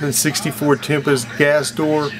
The 64 Tempest gas door